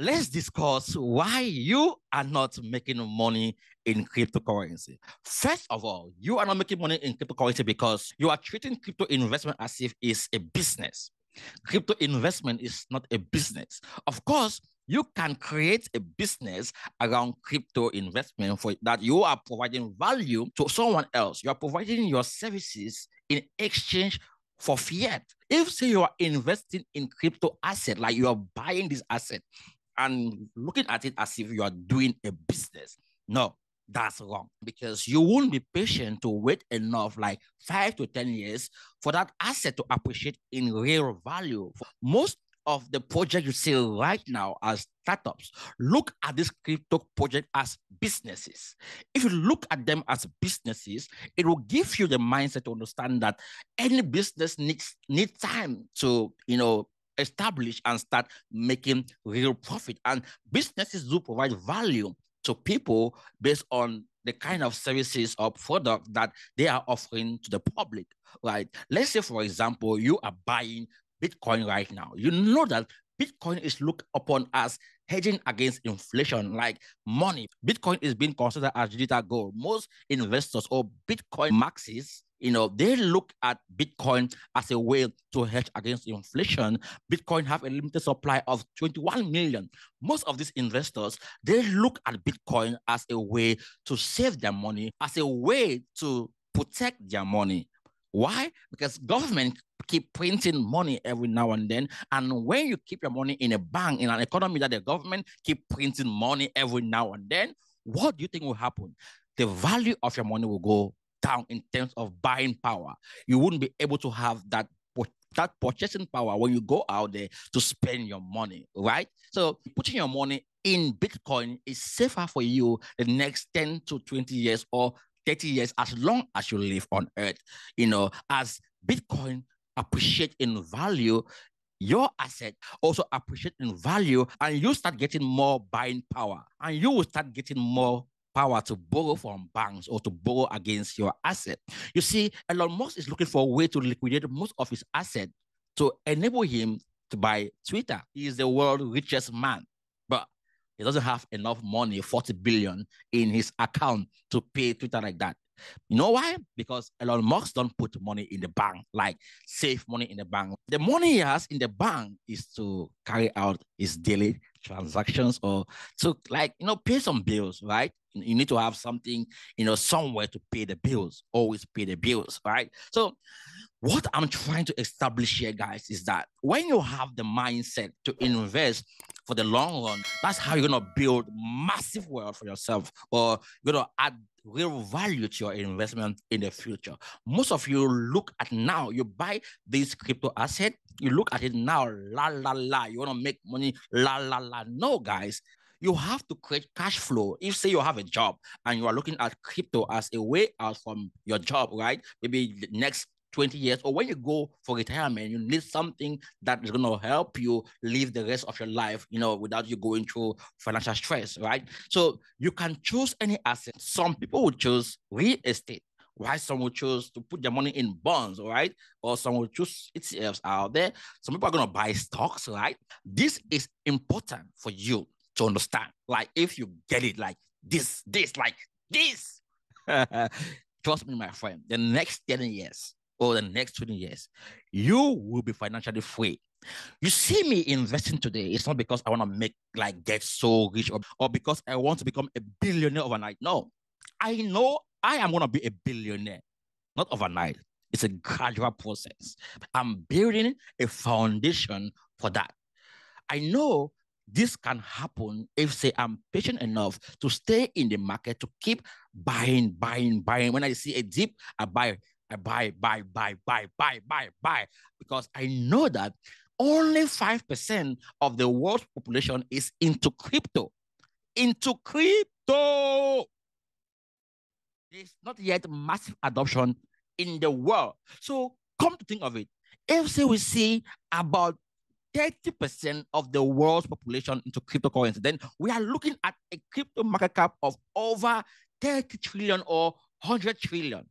let's discuss why you are not making money in cryptocurrency. First of all, you are not making money in cryptocurrency because you are treating crypto investment as if it's a business. Crypto investment is not a business. Of course, you can create a business around crypto investment for that you are providing value to someone else. You are providing your services in exchange for fiat. If, say, you are investing in crypto asset, like you are buying this asset and looking at it as if you are doing a business, no, that's wrong, because you won't be patient to wait enough, like 5 to 10 years, for that asset to appreciate in real value. For most of the projects you see right now as startups, look at this crypto project as businesses. If you look at them as businesses, it will give you the mindset to understand that any business needs time to, establish and start making real profit. And businesses do provide value to people based on the kind of services or product that they are offering to the public, right? Let's say, for example, you are buying Bitcoin right now. You know that Bitcoin is looked upon as hedging against inflation, like money. Bitcoin is being considered as digital gold. Most investors or Bitcoin maxis, they look at Bitcoin as a way to hedge against inflation. Bitcoin have a limited supply of 21 million. Most of these investors, they look at Bitcoin as a way to save their money, as a way to protect their money. Why? Because government keep printing money every now and then. And when you keep your money in a bank, in an economy that the government keep printing money every now and then, what do you think will happen? The value of your money will go down in terms of buying power. You wouldn't be able to have that purchasing power when you go out there to spend your money, right? So putting your money in Bitcoin is safer for you the next 10 to 20 years or 30 years, as long as you live on Earth. As Bitcoin appreciate in value, your asset also appreciate in value, and you start getting more buying power, and you will start getting more power to borrow from banks or to borrow against your asset. You see, Elon Musk is looking for a way to liquidate most of his asset to enable him to buy Twitter. He is the world's richest man, but he doesn't have enough money, 40 billion in his account, to pay Twitter like that. You know why? Because Elon Musk don't put money in the bank, like safe money in the bank. The money he has in the bank is to carry out his daily transactions or to pay some bills, right? You need to have something, somewhere to pay the bills, always pay the bills, right? So what I'm trying to establish here, guys, is that when you have the mindset to invest for the long run, that's how you're going to build massive wealth for yourself, or you're going to add real value to your investment in the future. Most of you look at now, you buy this crypto asset, you look at it now, la, la, la, you want to make money, la, la, la. No, guys. You have to create cash flow. If, say, you have a job and you are looking at crypto as a way out from your job, right? Maybe the next 20 years, or when you go for retirement, you need something that is going to help you live the rest of your life, without you going through financial stress, right? So you can choose any asset. Some people would choose real estate. Why some will choose to put their money in bonds, right? Or some will choose ETFs out there. Some people are going to buy stocks, right? This is important for you to understand. Like, if you get it like this, trust me, my friend, the next 10 years or the next 20 years, you will be financially free. You see me investing today, it's not because I want to get so rich or because I want to become a billionaire overnight. No, I know I am going to be a billionaire, not overnight. It's a gradual process. I'm building a foundation for that. I know this can happen if, say, I'm patient enough to stay in the market, to keep buying, buying, buying. When I see a dip, I buy, because I know that only 5% of the world's population is into crypto. There's not yet massive adoption in the world. So come to think of it, if, say, we see about 30% of the world's population into cryptocurrency, then we are looking at a crypto market cap of over 30 trillion or 100 trillion.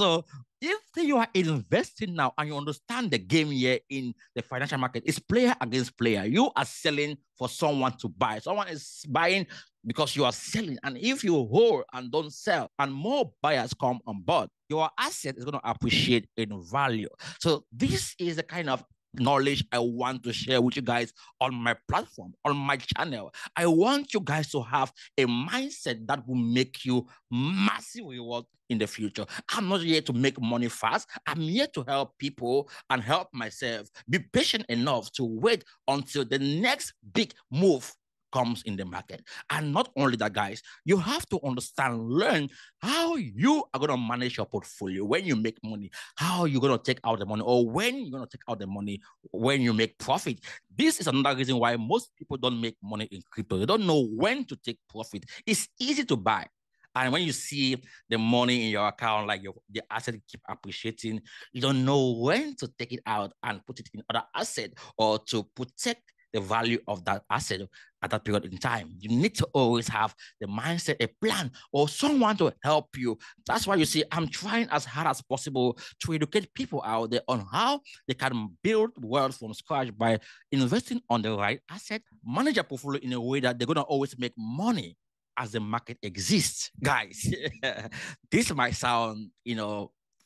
So If you are investing now and you understand the game here in the financial market, it's player against player. You are selling for someone to buy. Someone is buying because you are selling. And if you hold and don't sell and more buyers come on board, your asset is going to appreciate in value. So this is the kind of knowledge I want to share with you guys on my platform, on my channel. I want you guys to have a mindset that will make you massive reward in the future. I'm not here to make money fast. I'm here to help people and help myself. Be patient enough to wait until the next big move comes in the market. And not only that, guys, you have to understand, learn how you are going to manage your portfolio when you make money, how you're going to take out the money, or when you're going to take out the money when you make profit. This is another reason why most people don't make money in crypto. They don't know when to take profit. It's easy to buy. And when you see the money in your account, like the asset keep appreciating, you don't know when to take it out and put it in other asset or to protect the value of that asset at that period in time. You need to always have the mindset, a plan, or someone to help you. That's why you see I'm trying as hard as possible to educate people out there on how they can build wealth from scratch by investing on the right asset, manage your portfolio in a way that they're going to always make money as the market exists. Guys, this might sound,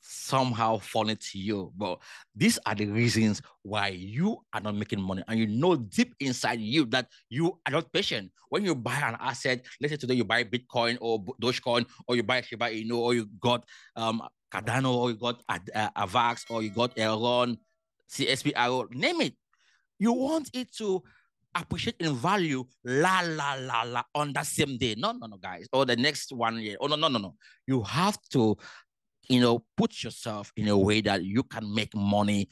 somehow funny to you, but these are the reasons why you are not making money. And you know deep inside you that you are not patient. When you buy an asset, let's say today you buy Bitcoin or Dogecoin, or you buy Shiba Inu, or you got Cardano, or you got Avax, or you got Elon, CSPR, name it. You want it to appreciate in value, on that same day. No, guys. Or the next 1 year. Oh, no. You have to put yourself in a way that you can make money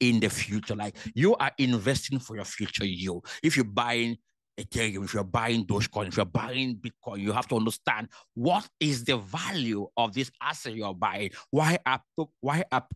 in the future. Like you are investing for your future you. If you're buying Ethereum, if you're buying Dogecoin, if you're buying Bitcoin, you have to understand what is the value of this asset you're buying. Why are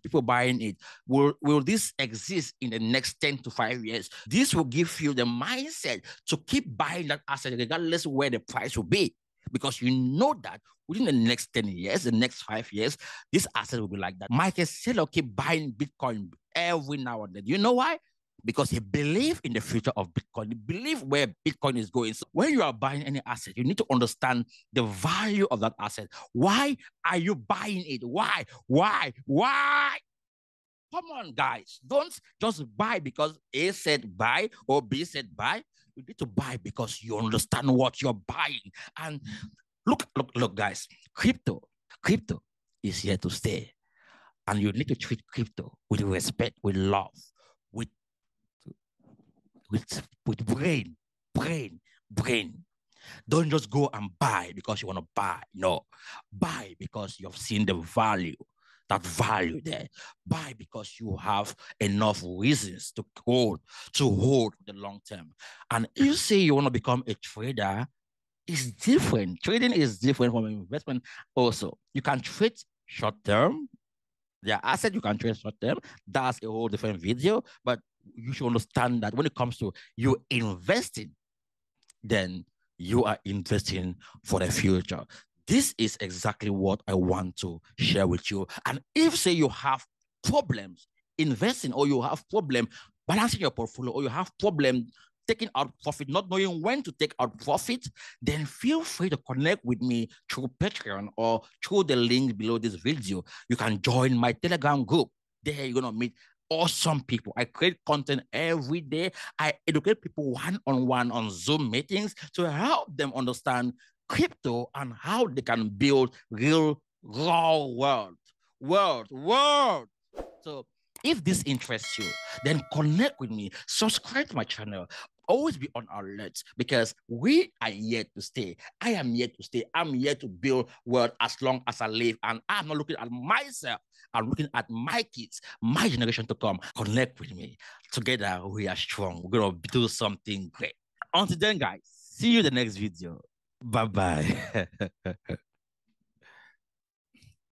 people buying it? Will this exist in the next 10 to 5 years? This will give you the mindset to keep buying that asset regardless where the price will be. Because you know that within the next 10 years, the next 5 years, this asset will be like that. Michael Saylor keep buying Bitcoin every now and then. You know why? Because he believes in the future of Bitcoin. He believes where Bitcoin is going. So when you are buying any asset, you need to understand the value of that asset. Why are you buying it? Why? Come on, guys. Don't just buy because A said buy or B said buy. You need to buy because you understand what you're buying. And look, guys, crypto is here to stay. And you need to treat crypto with respect, with love, with brain. Don't just go and buy because you want to buy. No, buy because you've seen the value. That value there. Buy because you have enough reasons to hold the long term. And if you say you want to become a trader, it's different. Trading is different from investment also. You can trade short term. There are assets you can trade short term. That's a whole different video. But you should understand that when it comes to you investing, then you are investing for the future. This is exactly what I want to share with you. And if, say, you have problems investing, or you have problem balancing your portfolio, or you have problem taking out profit, not knowing when to take out profit, then feel free to connect with me through Patreon or through the link below this video. You can join my Telegram group. There you're going to meet awesome people. I create content every day. I educate people one-on-one on Zoom meetings to help them understand crypto and how they can build real, raw world. So if this interests you, then connect with me, subscribe to my channel, always be on alert because we are here to stay. I am here to stay. I'm here to build world as long as I live. And I'm not looking at myself. I'm looking at my kids, my generation to come. Connect with me. Together, we are strong. We're going to do something great. Until then, guys, see you in the next video. Bye-bye.